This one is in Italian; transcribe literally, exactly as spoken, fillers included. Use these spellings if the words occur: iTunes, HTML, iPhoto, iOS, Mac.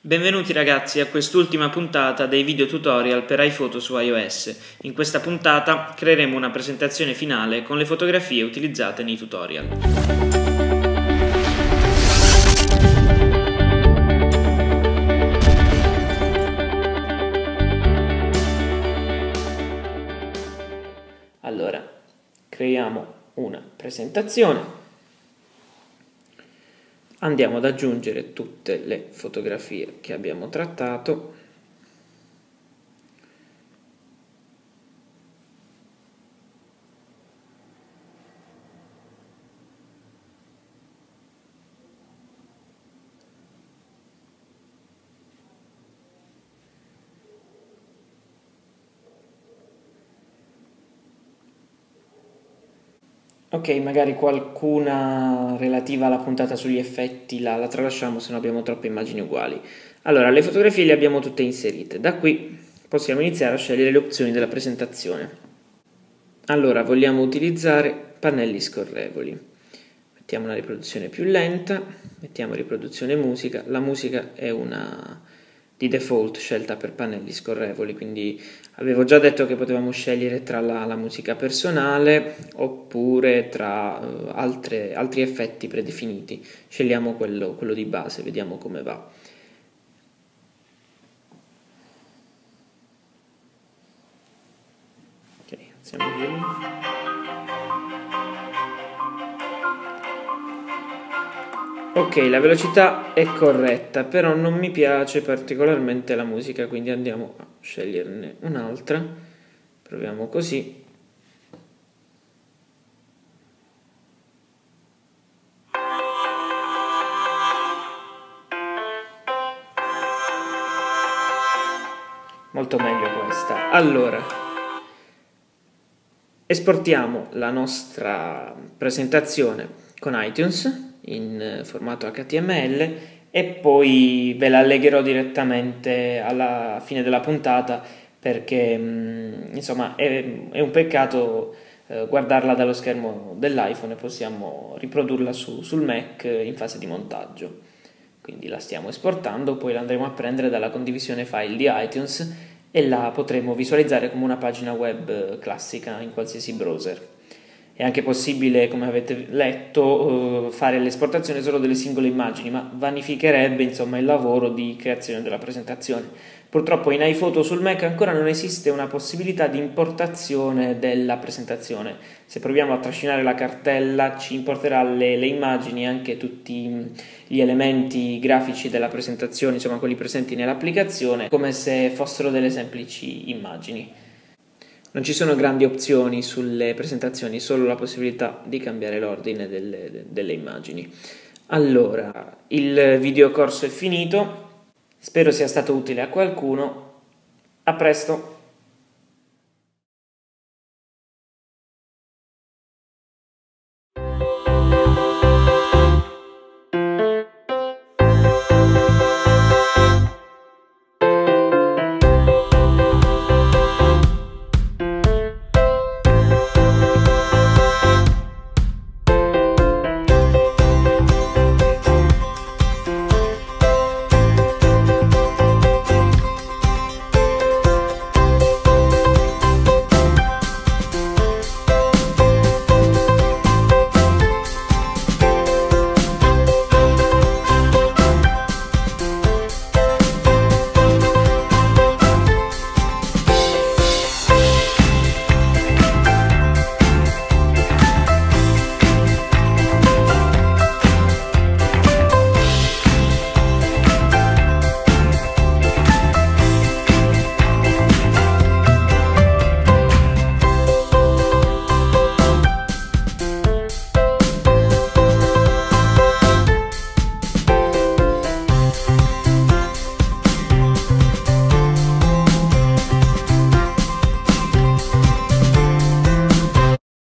Benvenuti ragazzi a quest'ultima puntata dei video tutorial per iPhoto su iOS. In questa puntata creeremo una presentazione finale con le fotografie utilizzate nei tutorial. Allora, creiamo una presentazione. Andiamo ad aggiungere tutte le fotografie che abbiamo trattato . Ok, magari qualcuna relativa alla puntata sugli effetti la, la tralasciamo, se no abbiamo troppe immagini uguali. Allora, le fotografie le abbiamo tutte inserite. Da qui possiamo iniziare a scegliere le opzioni della presentazione. Allora, vogliamo utilizzare pannelli scorrevoli. Mettiamo una riproduzione più lenta, mettiamo riproduzione musica. La musica è una di default scelta per pannelli scorrevoli, quindi avevo già detto che potevamo scegliere tra la, la musica personale oppure tra uh, altre, altri effetti predefiniti. Scegliamo quello, quello di base, vediamo come va. Ok, siamo qui. Ok, la velocità è corretta, però non mi piace particolarmente la musica, quindi andiamo a sceglierne un'altra. Proviamo così. Molto meglio questa. Allora, esportiamo la nostra presentazione con iTunes in formato H T M L e poi ve la allegherò direttamente alla fine della puntata, perché mh, insomma è, è un peccato eh, guardarla dallo schermo dell'iPhone, e possiamo riprodurla su, sul Mac in fase di montaggio. Quindi la stiamo esportando, poi la andremo a prendere dalla condivisione file di iTunes e la potremo visualizzare come una pagina web classica in qualsiasi browser. È anche possibile, come avete letto, fare l'esportazione solo delle singole immagini, ma vanificherebbe insomma il lavoro di creazione della presentazione. Purtroppo in iPhoto sul Mac ancora non esiste una possibilità di importazione della presentazione. Se proviamo a trascinare la cartella ci importerà le, le immagini e anche tutti gli elementi grafici della presentazione, insomma quelli presenti nell'applicazione, come se fossero delle semplici immagini. Non ci sono grandi opzioni sulle presentazioni, solo la possibilità di cambiare l'ordine delle, delle immagini. Allora, il video corso è finito, spero sia stato utile a qualcuno, a presto!